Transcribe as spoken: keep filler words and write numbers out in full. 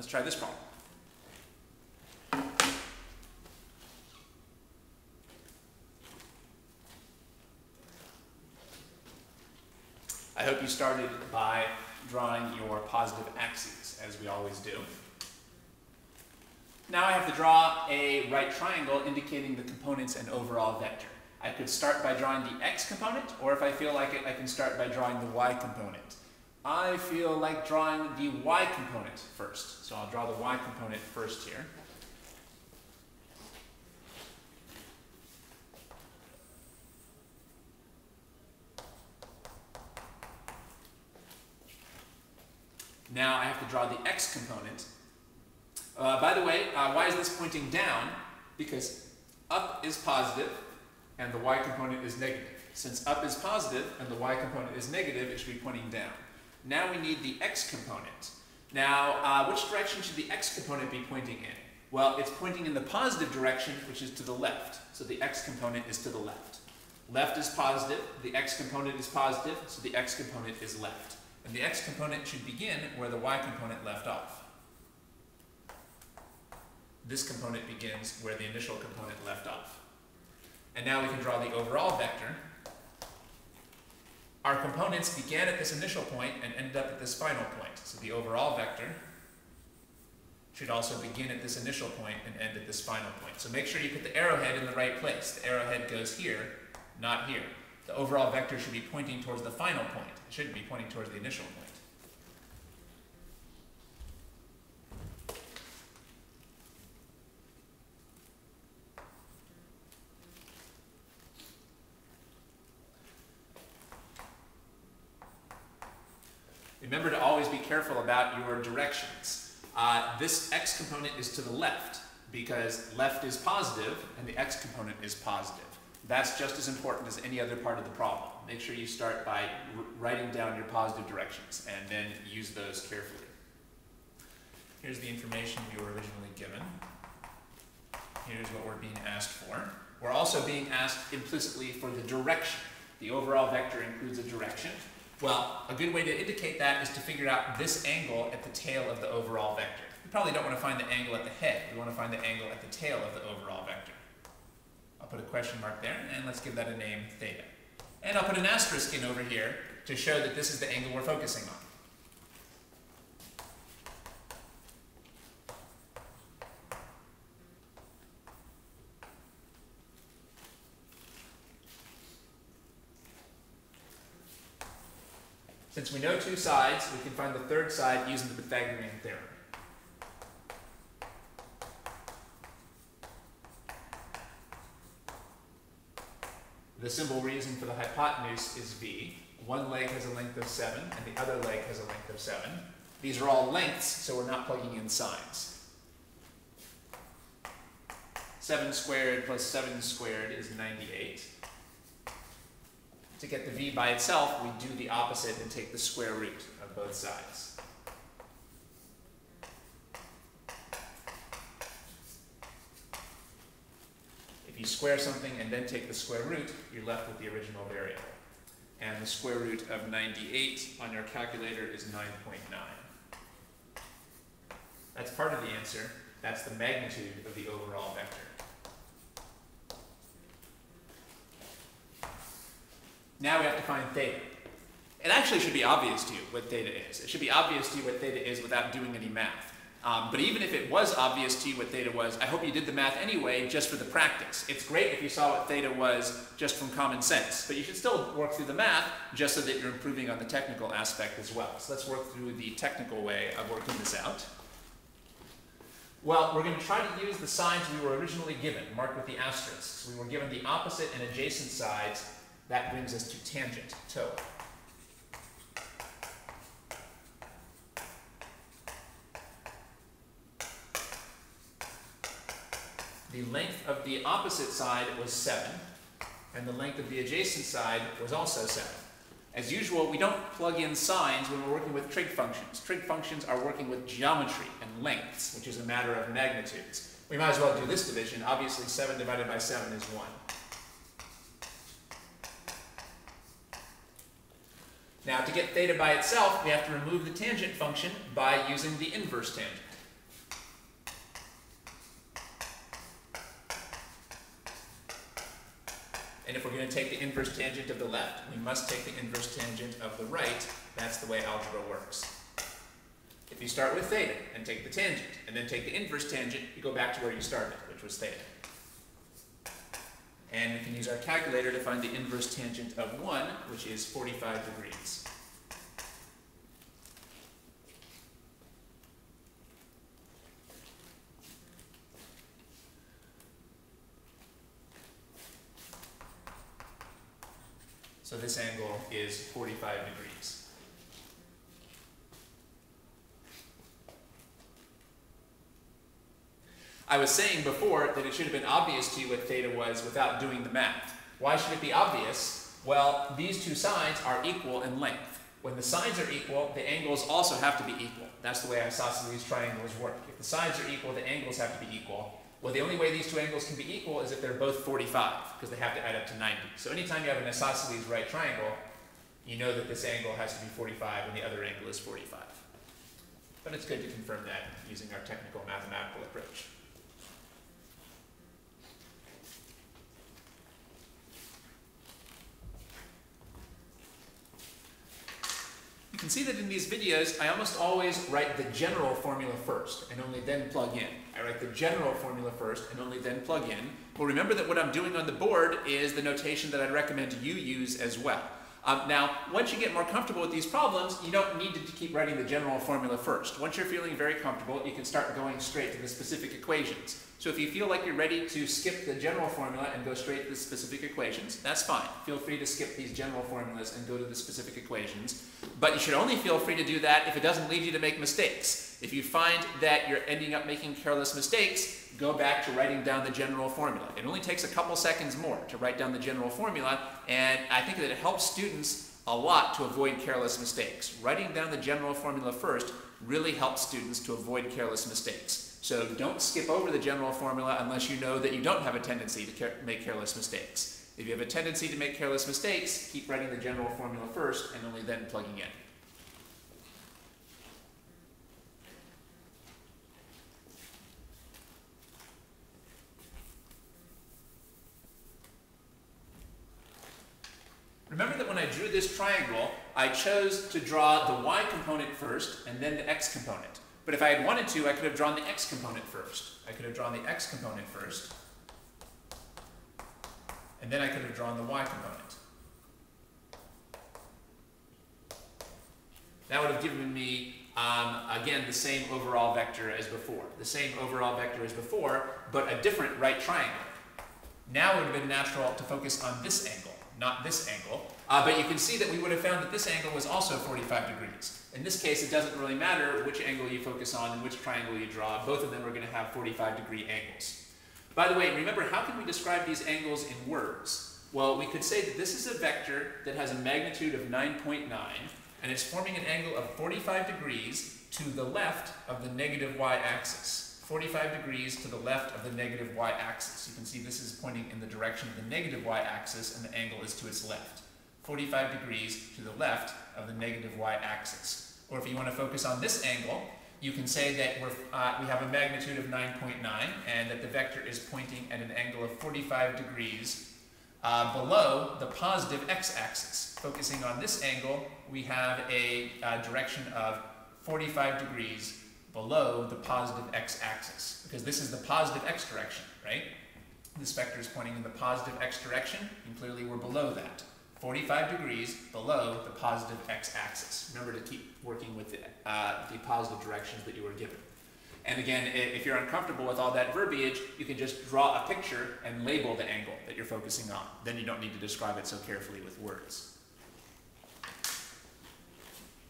Let's try this problem. I hope you started by drawing your positive axes, as we always do. Now I have to draw a right triangle indicating the components and overall vector. I could start by drawing the x component, or if I feel like it, I can start by drawing the y component. I feel like drawing the y component first, so I'll draw the y component first here. Now I have to draw the x component. Uh, by the way, uh, why is this pointing down? Because up is positive and the y component is negative. Since up is positive and the y component is negative, it should be pointing down. Now we need the x component. Now, uh, which direction should the x component be pointing in? Well, it's pointing in the positive direction, which is to the left. So the x component is to the left. Left is positive, the x component is positive, so the x component is left. And the x component should begin where the y component left off. This component begins where the initial component left off. And now we can draw the overall vector. Our components began at this initial point and ended up at this final point. So the overall vector should also begin at this initial point and end at this final point. So make sure you put the arrowhead in the right place. The arrowhead goes here, not here. The overall vector should be pointing towards the final point. It shouldn't be pointing towards the initial point. Remember to always be careful about your directions. Uh, this x component is to the left because left is positive and the x component is positive. That's just as important as any other part of the problem. Make sure you start by writing down your positive directions and then use those carefully. Here's the information you were originally given. Here's what we're being asked for. We're also being asked implicitly for the direction. The overall vector includes a direction. Well, a good way to indicate that is to figure out this angle at the tail of the overall vector. We probably don't want to find the angle at the head. We want to find the angle at the tail of the overall vector. I'll put a question mark there, and let's give that a name, theta. And I'll put an asterisk in over here to show that this is the angle we're focusing on. Since we know two sides, we can find the third side using the Pythagorean theorem. The symbol we're using for the hypotenuse is V. One leg has a length of seven, and the other leg has a length of seven. These are all lengths, so we're not plugging in signs. seven squared plus seven squared is ninety-eight. To get the V by itself, we do the opposite and take the square root of both sides. You square something and then take the square root, you're left with the original variable. And the square root of ninety-eight on your calculator is nine point nine. That's part of the answer. That's the magnitude of the overall vector. Now we have to find theta. It actually should be obvious to you what theta is. It should be obvious to you what theta is without doing any math. Um, but even if it was obvious to you what theta was, I hope you did the math anyway just for the practice. It's great if you saw what theta was just from common sense, but you should still work through the math just so that you're improving on the technical aspect as well. So let's work through the technical way of working this out. Well, we're going to try to use the sides we were originally given, marked with the asterisks. We were given the opposite and adjacent sides. That brings us to tangent, tau. The length of the opposite side was seven, and the length of the adjacent side was also seven. As usual, we don't plug in signs when we're working with trig functions. Trig functions are working with geometry and lengths, which is a matter of magnitudes. We might as well do this division. Obviously, seven divided by seven is one. Now, to get theta by itself, we have to remove the tangent function by using the inverse tangent. And if we're going to take the inverse tangent of the left, we must take the inverse tangent of the right. That's the way algebra works. If you start with theta and take the tangent, and then take the inverse tangent, you go back to where you started, which was theta. And we can use our calculator to find the inverse tangent of one, which is forty-five degrees. So this angle is forty-five degrees. I was saying before that it should have been obvious to you what theta was without doing the math. Why should it be obvious? Well, these two sides are equal in length. When the sides are equal, the angles also have to be equal. That's the way isosceles triangles work. If the sides are equal, the angles have to be equal. Well, the only way these two angles can be equal is if they're both forty-five, because they have to add up to ninety. So anytime you have an isosceles right triangle, you know that this angle has to be forty-five and the other angle is forty-five. But it's good to confirm that using our technical mathematical approach. You can see that in these videos, I almost always write the general formula first and only then plug in. I write the general formula first and only then plug in. Well, remember that what I'm doing on the board is the notation that I'd recommend you use as well. Um, now, once you get more comfortable with these problems, you don't need to keep writing the general formula first. Once you're feeling very comfortable, you can start going straight to the specific equations. So if you feel like you're ready to skip the general formula and go straight to the specific equations, that's fine. Feel free to skip these general formulas and go to the specific equations. But you should only feel free to do that if it doesn't lead you to make mistakes. If you find that you're ending up making careless mistakes, go back to writing down the general formula. It only takes a couple seconds more to write down the general formula, and I think that it helps students a lot to avoid careless mistakes. Writing down the general formula first really helps students to avoid careless mistakes. So don't skip over the general formula unless you know that you don't have a tendency to care- make careless mistakes. If you have a tendency to make careless mistakes, keep writing the general formula first and only then plugging in. Remember that when I drew this triangle, I chose to draw the y component first and then the x component. But if I had wanted to, I could have drawn the x component first. I could have drawn the x component first, and then I could have drawn the y component. That would have given me, um, again, the same overall vector as before. The same overall vector as before, but a different right triangle. Now it would have been natural to focus on this angle, not this angle. Uh, but you can see that we would have found that this angle was also forty-five degrees. In this case, it doesn't really matter which angle you focus on and which triangle you draw. Both of them are going to have forty-five degree angles. By the way, remember, how can we describe these angles in words? Well, we could say that this is a vector that has a magnitude of nine point nine, and it's forming an angle of forty-five degrees to the left of the negative y-axis. forty-five degrees to the left of the negative y-axis. You can see this is pointing in the direction of the negative y-axis, and the angle is to its left. forty-five degrees to the left of the negative y-axis. Or if you want to focus on this angle, you can say that we're, uh, we have a magnitude of nine point nine and that the vector is pointing at an angle of forty-five degrees uh, below the positive x-axis. Focusing on this angle, we have a uh, direction of forty-five degrees below the positive x-axis, because this is the positive x direction, right? This vector is pointing in the positive x direction, and clearly we're below that. forty-five degrees below the positive x-axis. Remember to keep working with the, uh, the positive directions that you were given. And again, if you're uncomfortable with all that verbiage, you can just draw a picture and label the angle that you're focusing on. Then you don't need to describe it so carefully with words.